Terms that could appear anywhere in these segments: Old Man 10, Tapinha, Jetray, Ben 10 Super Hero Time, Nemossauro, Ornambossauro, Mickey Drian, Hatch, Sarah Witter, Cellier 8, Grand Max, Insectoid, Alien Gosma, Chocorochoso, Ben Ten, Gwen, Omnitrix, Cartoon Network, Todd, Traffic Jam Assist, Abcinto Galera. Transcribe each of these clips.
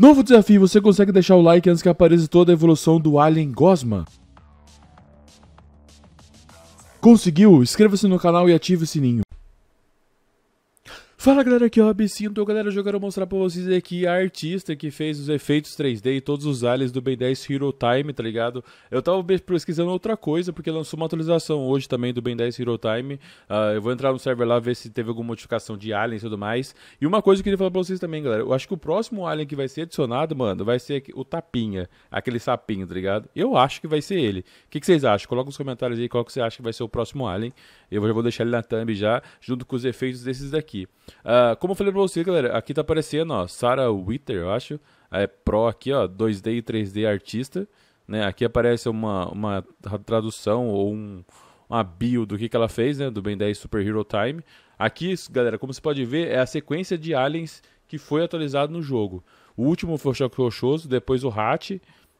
Novo desafio, você consegue deixar o like antes que apareça toda a evolução do Alien Gosma? Conseguiu? Inscreva-se no canal e ative o sininho. Fala galera, aqui é o Abcinto Galera, eu quero mostrar pra vocês aqui a artista que fez os efeitos 3D e todos os aliens do Ben 10 Hero Time, tá ligado? Eu tava pesquisando outra coisa, porque lançou uma atualização hoje também do Ben 10 Hero Time. Eu vou entrar no server lá, ver se teve alguma modificação de aliens e tudo mais. E uma coisa que eu queria falar pra vocês também, galera. Eu acho que o próximo alien que vai ser adicionado, mano, vai ser o Tapinha, aquele sapinho, tá ligado? Eu acho que vai ser ele. O que vocês acham? Coloca nos comentários aí qual que você acha que vai ser o próximo alien. Eu já vou deixar ele na thumb já, junto com os efeitos desses daqui. Como eu falei pra vocês, galera, aqui tá aparecendo, ó, Sarah Witter, eu acho, é pro aqui, ó, 2D e 3D artista, né, aqui aparece uma tradução ou uma bio do que ela fez, né, do Ben 10 Super Hero Time. Aqui, galera, como você pode ver, é a sequência de aliens que foi atualizado no jogo. O último foi o Chocorochoso, depois o Hatch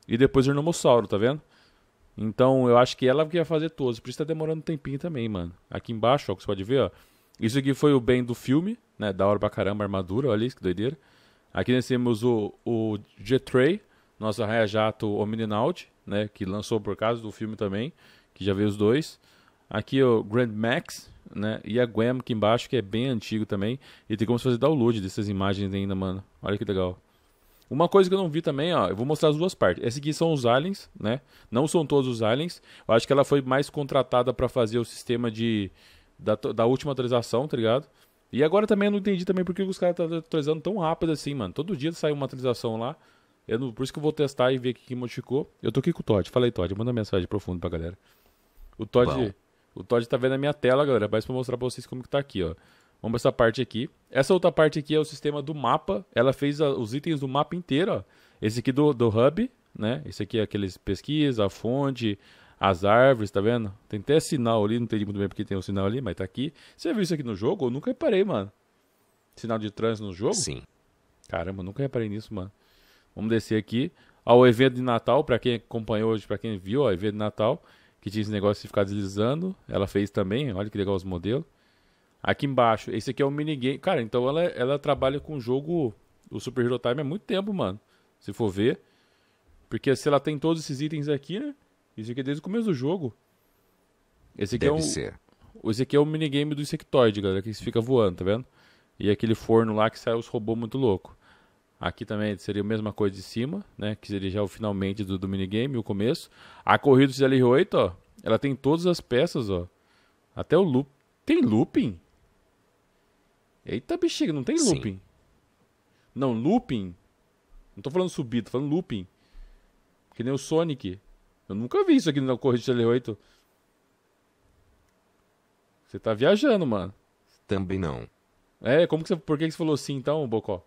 e depois o Ornambossauro, tá vendo? Então, eu acho que ela que vai fazer todos, por isso tá demorando um tempinho também, mano. Aqui embaixo, ó, que você pode ver, ó. Isso aqui foi o Ben do filme, né? Da hora pra caramba, a armadura, olha isso, que doideira. Aqui nós temos o Jetray, nosso arraia-jato Omnitrix, né? Que lançou por causa do filme também, que já veio os dois. Aqui o Grand Max, né? E a Gwen aqui embaixo, que é bem antigo também. E tem como fazer download dessas imagens ainda, mano. Olha que legal. Uma coisa que eu não vi também, ó, eu vou mostrar as duas partes. Esse aqui são os aliens, né? Não são todos os aliens. Eu acho que ela foi mais contratada pra fazer o sistema de... Da última atualização, tá ligado? E agora também eu não entendi também porque os caras estão atualizando tão rápido assim, mano. Todo dia sai uma atualização lá. Por isso que eu vou testar e ver o que modificou. Eu tô aqui com o Todd. Fala aí, Todd. Manda uma mensagem profunda pra galera. O Todd tá vendo a minha tela, galera. Mas pra mostrar pra vocês como que tá aqui, ó. Vamos pra essa parte aqui. Essa outra parte aqui é o sistema do mapa. Ela fez os itens do mapa inteiro, ó. Esse aqui do hub, né? Esse aqui é aqueles pesquisa, a fonte... As árvores, tá vendo? Tem até sinal ali, não entendi muito bem porque tem um sinal ali, mas tá aqui. Você viu isso aqui no jogo? Eu nunca reparei, mano. Sinal de trânsito no jogo? Sim. Caramba, eu nunca reparei nisso, mano. Vamos descer aqui. Ó, o evento de Natal, pra quem acompanhou hoje, pra quem viu, ó, o evento de Natal, que tinha esse negócio de ficar deslizando. Ela fez também, olha que legal os modelos. Aqui embaixo, esse aqui é um minigame. Cara, então ela trabalha com o jogo, o Super Hero Time, há muito tempo, mano. Se for ver. Porque se ela tem todos esses itens aqui, né? Isso aqui é desde o começo do jogo. Esse aqui Esse aqui é o minigame do Insectoid, galera, que fica voando, tá vendo? E aquele forno lá que sai os robôs muito louco. Aqui também seria a mesma coisa de cima, né? Que seria já o finalmente do minigame, o começo. A corrida do Cellier 8, ó. Ela tem todas as peças, ó. Até o loop. Tem looping? Eita bexiga, não tem looping. Sim. Não, looping. Não tô falando subir, tô falando looping. Que nem o Sonic. Eu nunca vi isso aqui na corrida de Cellier 8. Você tá viajando, mano. Também não. É, como que você... Por que você falou assim, então, Bocó?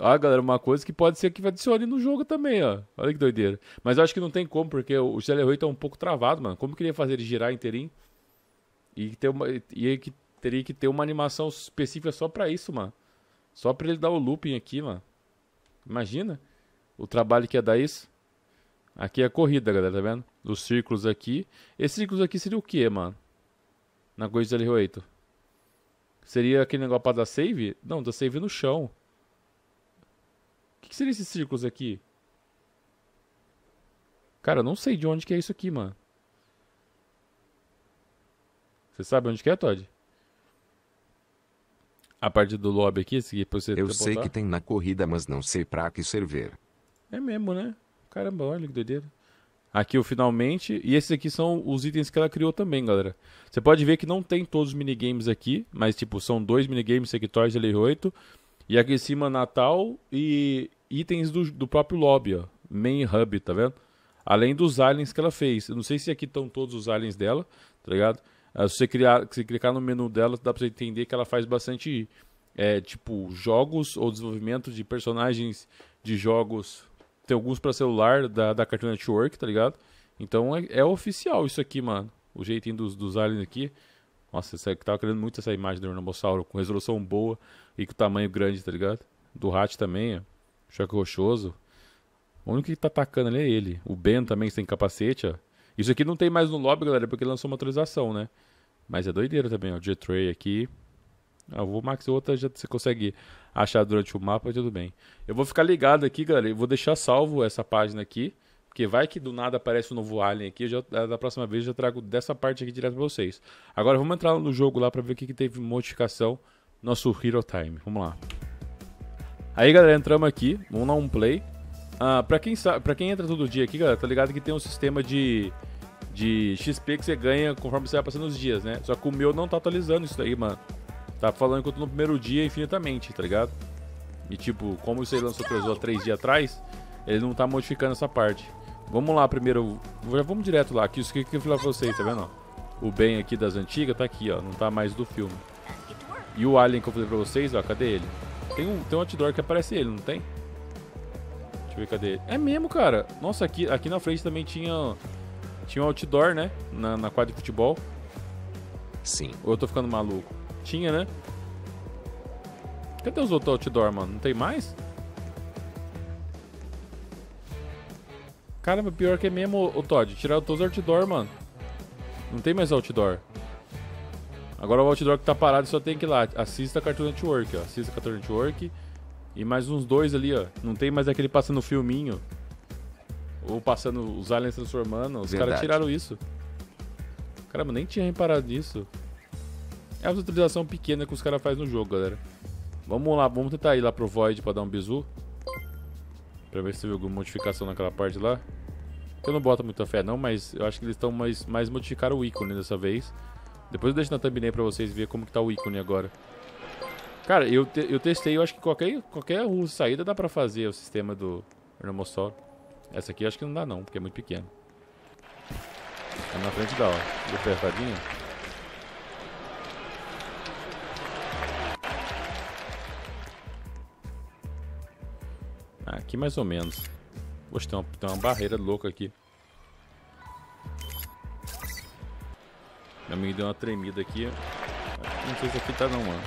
Ah, galera, uma coisa que pode ser que adicione no jogo também, ó. Olha que doideira. Mas eu acho que não tem como, porque o Cellier 8 é um pouco travado, mano. Como que ele ia fazer ele girar inteirinho? E teria que ter uma animação específica só pra isso, mano. Só pra ele dar o looping aqui, mano. Imagina. O trabalho que ia dar isso. Aqui é a corrida, galera, tá vendo? Os círculos aqui. Esses círculos aqui seria o que, mano? Na coisa do Cellier 8. Seria aquele negócio pra dar save? Não, dá save no chão. O que seria esses círculos aqui? Cara, eu não sei de onde que é isso aqui, mano. Você sabe onde que é, Todd? A parte do lobby aqui, seguir pra você. Eu sei que tem na corrida, mas não sei pra que servir. É mesmo, né? Caramba, olha que doideira. Aqui o finalmente. E esses aqui são os itens que ela criou também, galera. Você pode ver que não tem todos os minigames aqui, mas tipo, são dois minigames, Sector Cellier 8. E aqui em cima, Natal e itens do próprio lobby, ó. Main Hub, tá vendo? Além dos aliens que ela fez. Eu não sei se aqui estão todos os aliens dela, tá ligado? Se você clicar no menu dela, dá pra você entender que ela faz bastante, tipo, jogos ou desenvolvimento de personagens de jogos. Tem alguns pra celular da Cartoon Network, tá ligado? Então é oficial isso aqui, mano. O jeitinho dos aliens aqui. Nossa, eu tava querendo muito essa imagem do Ornambossauro com resolução boa e com tamanho grande, tá ligado? Do Hatch também, ó. Chocorochoso. O único que tá atacando ali é ele. O Ben também sem capacete, ó. Isso aqui não tem mais no lobby, galera, porque lançou uma atualização, né? Mas é doideira também, ó. O Jetray aqui. O Vomax e outra já você consegue achar durante o mapa, tudo bem. Eu vou ficar ligado aqui, galera. Eu vou deixar salvo essa página aqui. Porque vai que do nada aparece um novo alien aqui. Da próxima vez eu já trago dessa parte aqui direto pra vocês. Agora vamos entrar no jogo lá pra ver o que, teve modificação. Nosso Hero Time. Vamos lá. Aí, galera, entramos aqui. Vamos dar um play. Pra quem entra todo dia aqui, galera, tá ligado que tem um sistema de XP que você ganha conforme você vai passando os dias, né? Só que o meu não tá atualizando isso daí, mano. Tá falando que eu tô no primeiro dia infinitamente, tá ligado? E tipo, como você lançou o 3 dias atrás, ele não tá modificando essa parte. Vamos lá primeiro, já vamos direto lá, que isso que eu falei pra vocês, tá vendo? Ó? O Ben aqui das antigas tá aqui, ó, não tá mais do filme. E o alien que eu falei pra vocês, ó, cadê ele? Tem um outdoor que aparece ele, não tem? Deixa eu ver, cadê ele? É mesmo, cara! Nossa, aqui na frente também tinha um outdoor, né? Na quadra de futebol. Sim. Ou eu tô ficando maluco? Tinha, né? Cadê os outros outdoor, mano? Não tem mais? Caramba, pior que é mesmo, o Todd. Tiraram todos os outdoor, mano. Não tem mais outdoor. Agora o outdoor que tá parado só tem que ir lá. Assista a Cartoon Network, ó. Assista a Cartoon Network. E mais uns dois ali, ó. Não tem mais aquele passando filminho. Ou passando os aliens transformando. Os caras tiraram isso. Caramba, nem tinha reparado nisso. É uma utilização pequena que os caras fazem no jogo, galera. Vamos lá, vamos tentar ir lá pro Void pra dar um bizu. Pra ver se teve alguma modificação naquela parte lá. Eu não boto muita fé não, mas eu acho que eles estão mais modificaram o ícone dessa vez. Depois eu deixo na thumbnail pra vocês verem como que tá o ícone agora. Cara, eu testei, eu acho que qualquer saída dá pra fazer o sistema do Ornambossauro. Essa aqui eu acho que não dá não, porque é muito pequeno. Tá na frente da hora. Deu apertadinho. Aqui mais ou menos. Poxa, tem uma barreira louca aqui. Meu amigo deu uma tremida aqui. Não sei se aqui tá não, mano.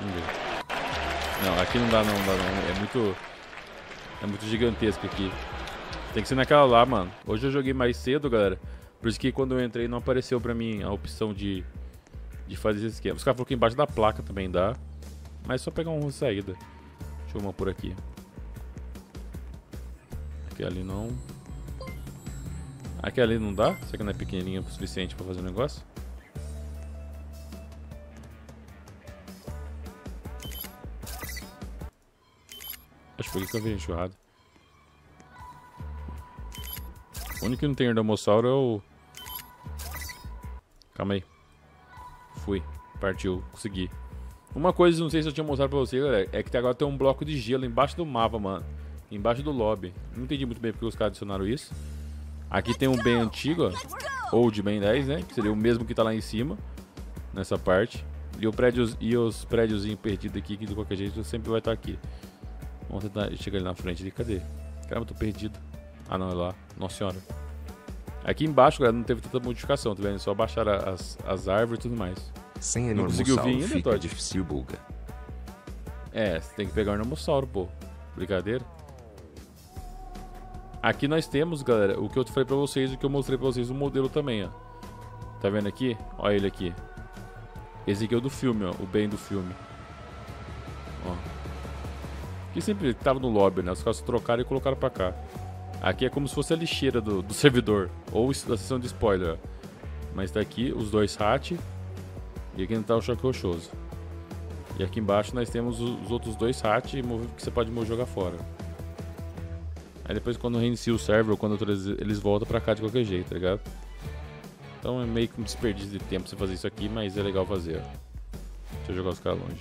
Vamos ver. Não, aqui não dá não. É muito gigantesco aqui. Tem que ser naquela lá, mano. Hoje eu joguei mais cedo, galera. Por isso que quando eu entrei não apareceu pra mim a opção de fazer esse esquema. Os caras falaram que embaixo da placa também dá. Mas só pegar uma saída. Deixa eu uma por aqui. Aqui ali não. Aqui ali não dá? Será que não é pequenininha o suficiente pra fazer o negócio? Acho que foi aqui que eu vi enxurrado. O único que não tem Ornambossauro é o... Calma aí. Fui, partiu, consegui. Uma coisa, não sei se eu tinha mostrado pra vocês, galera, é que agora tem um bloco de gelo embaixo do mapa, mano. Embaixo do lobby. Não entendi muito bem porque os caras adicionaram isso. Aqui tem um Ben antigo, ó. Old Man 10, né? Que seria o mesmo que tá lá em cima. Nessa parte. E os prédiozinhos perdidos aqui, que de qualquer jeito sempre vai estar aqui. Vamos tentar chegar ali na frente ali. Cadê? Caramba, tô perdido. Ah, não, é lá. Nossa senhora. Aqui embaixo, galera, não teve tanta modificação, tá vendo? Só baixaram as árvores e tudo mais. Sem Enormossauro ainda, fica difícil, buga. É, você tem que pegar o Enormossauro, pô. Brincadeira. Aqui nós temos, galera, o que eu falei pra vocês, o que eu mostrei pra vocês, o modelo também, ó. Tá vendo aqui? Olha ele aqui. Esse aqui é o do filme, ó. O Ben do filme. Ó. Que sempre tava no lobby, né? Os caras trocaram e colocaram pra cá. Aqui é como se fosse a lixeira do servidor. Ou da sessão de spoiler. Mas tá aqui os dois Hatch. E aqui tá o Chocorochoso. E aqui embaixo nós temos os outros dois Hatch que você pode jogar fora. Aí depois quando reinicia o server, ou quando eles voltam pra cá de qualquer jeito, tá ligado? Então é meio que um desperdício de tempo você fazer isso aqui, mas é legal fazer. Deixa eu jogar os caras longe.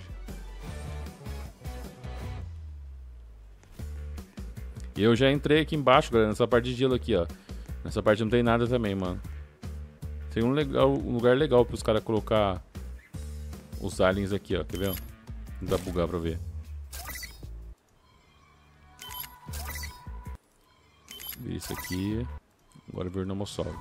E eu já entrei aqui embaixo, galera, nessa parte de gelo aqui, ó. Nessa parte não tem nada também, mano. Tem um lugar legal para os caras colocar os aliens aqui, ó. Quer ver? Não dá pra bugar pra ver. Isso aqui. Agora ver o Nemossauro.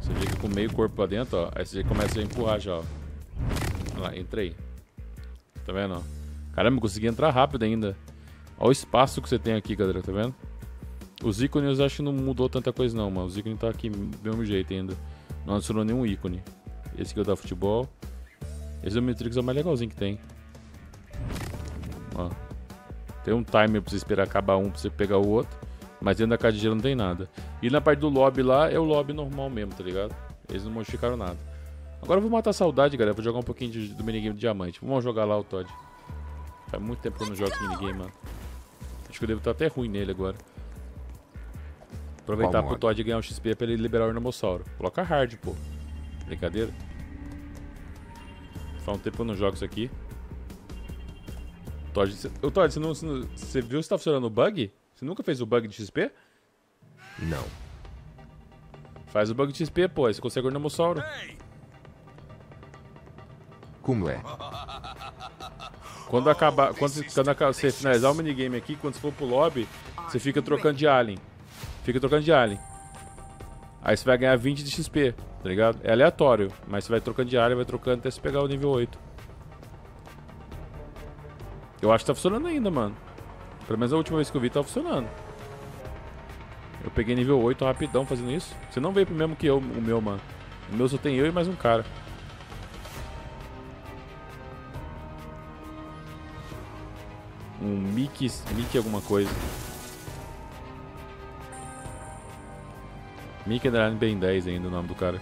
Você vê que com meio corpo pra dentro, ó. Aí você começa a empurrar já, ó. Olha lá, entrei. Tá vendo, ó? Caramba, eu consegui entrar rápido ainda. Olha o espaço que você tem aqui, galera, tá vendo? Os ícones eu acho que não mudou tanta coisa não, mano. Os ícones tá aqui do mesmo jeito ainda. Não adicionou nenhum ícone. Esse aqui é o da futebol. Esse do Omnitrix é o mais legalzinho que tem. Ó. Tem um timer pra você esperar acabar um pra você pegar o outro. Mas dentro da caixa de gelo não tem nada. E na parte do lobby lá, é o lobby normal mesmo, tá ligado? Eles não modificaram nada. Agora eu vou matar a saudade, galera. Vou jogar um pouquinho do minigame de diamante. Vamos jogar lá o Todd. Faz muito tempo que eu não jogo esse minigame, mano. Acho que eu devo estar até ruim nele agora. Aproveitar pro Todd ganhar um XP pra ele liberar o Ornambossauro. Coloca hard, pô. Brincadeira. Faz um tempo que eu não jogo isso aqui. Todd, você viu se tá funcionando o bug? Você nunca fez o bug de XP? Não. Faz o bug de XP, pô. Aí você consegue o Ornambossauro. Como é? Quando acabar, quando você finalizar o minigame aqui, quando você for pro lobby, você fica trocando de alien. Fica trocando de alien. Aí você vai ganhar 20 de XP, tá ligado? É aleatório, mas você vai trocando de alien, vai trocando até você pegar o nível 8. Eu acho que tá funcionando ainda, mano. Pelo menos a última vez que eu vi, tá funcionando. Eu peguei nível 8 rapidão fazendo isso. Você não veio pro mesmo que eu, o meu, mano. O meu só tem eu e mais um cara. Um Mickey alguma coisa. Mickey Drian Ben 10 ainda o nome do cara.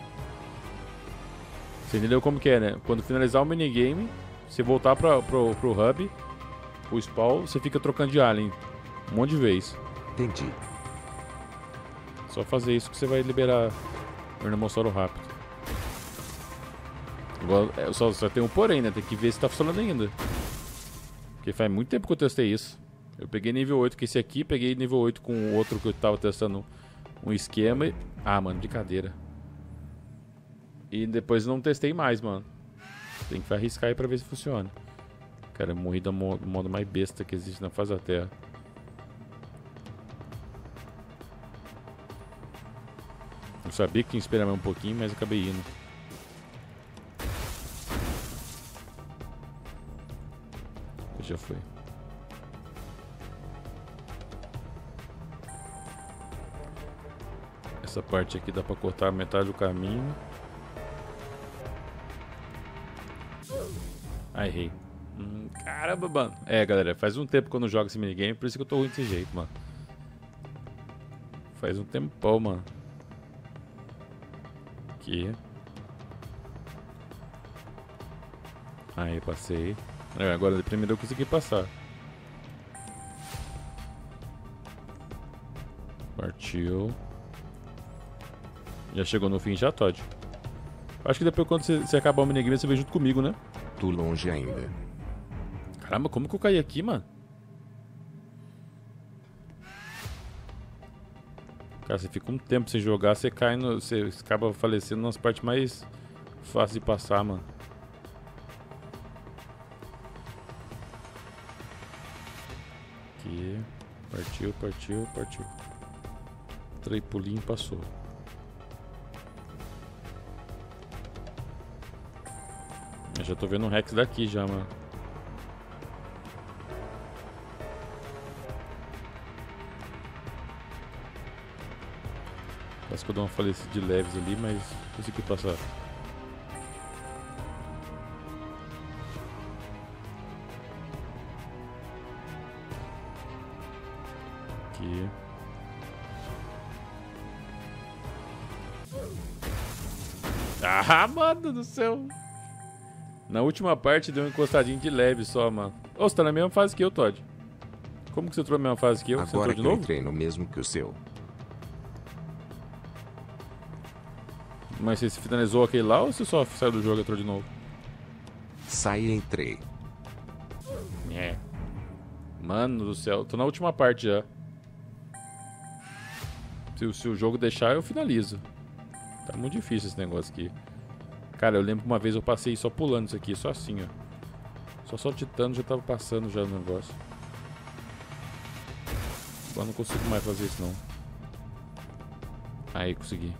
Você entendeu como que é, né? Quando finalizar o minigame, você voltar pro hub, pro spawn, você fica trocando de alien um monte de vez. Entendi. Só fazer isso que você vai liberar o Ornambossauro rápido. Agora, só tem um porém, né? Tem que ver se tá funcionando ainda. Porque faz muito tempo que eu testei isso. Eu peguei nível 8 com esse aqui, peguei nível 8 com o outro que eu tava testando um esquema e... Ah, mano, brincadeira. E depois não testei mais, mano. Tem que arriscar aí pra ver se funciona. Cara, eu morri do modo mais besta que existe na face da Terra. Eu sabia que tinha que esperar mais um pouquinho, mas acabei indo. Já foi. Essa parte aqui dá pra cortar metade do caminho. Ah, errei. Caramba, mano. É, galera, faz um tempo que eu não jogo esse minigame, por isso que eu tô ruim desse jeito, mano. Faz um tempão, mano. Aqui. Aí, passei. É, agora primeiro eu consegui passar. Partiu. Já chegou no fim já, Todd. Acho que depois quando você acabar o minigame, você vem junto comigo, né? Tô longe ainda. Caramba, como que eu caí aqui, mano? Cara, você fica um tempo sem jogar, você cai no... Você acaba falecendo nas partes mais fáceis de passar, mano. Partiu, partiu, partiu. Três pulinhos e passou. Eu já tô vendo um Rex daqui já, mano. Parece que eu dou uma falecida de leves ali, mas consegui passar. Ah, mano do céu. Na última parte deu um encostadinho de leve só, mano. Ô, você tá na mesma fase que eu, Todd. Como que você entrou na mesma fase que eu? Agora você entrou de novo? Eu entrei no mesmo que o seu. Mas você se finalizou aquele lá ou você só saiu do jogo e entrou de novo? Saí e entrei. É. Mano do céu, tô na última parte já. Se o jogo deixar, eu finalizo. Tá muito difícil esse negócio aqui. Cara, eu lembro que uma vez eu passei só pulando isso aqui, só assim, ó. Só saltitando, já tava passando já o negócio. Agora não consigo mais fazer isso, não. Aí, consegui.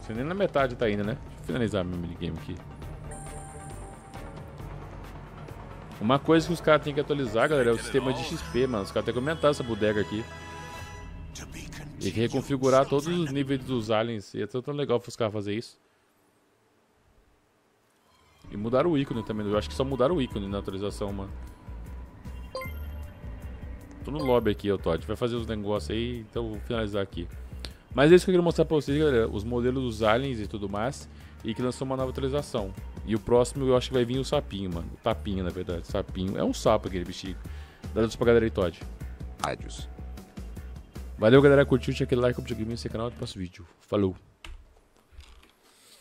Você nem na metade tá ainda, né? Deixa eu finalizar meu minigame aqui. Uma coisa que os caras têm que atualizar, galera, é o sistema de XP, mano. Os caras têm que aumentar essa bodega aqui. Tem que reconfigurar todos os níveis dos aliens. E é tão legal os caras fazerem isso. E mudaram o ícone também. Eu acho que só mudaram o ícone na atualização, mano. Tô no lobby aqui, ó, Todd. Vai fazer os negócios aí, então vou finalizar aqui. Mas é isso que eu queria mostrar pra vocês, galera. Os modelos dos aliens e tudo mais. E que lançou uma nova atualização. E o próximo eu acho que vai vir o sapinho, mano. O tapinha, na verdade. Sapinho. É um sapo aquele bichinho. Dá luz pra galera aí, Todd. Adios. Valeu, galera. Curtiu, deixa aquele like, compartilha o vídeo, se inscreve no canal e até o próximo vídeo. Falou!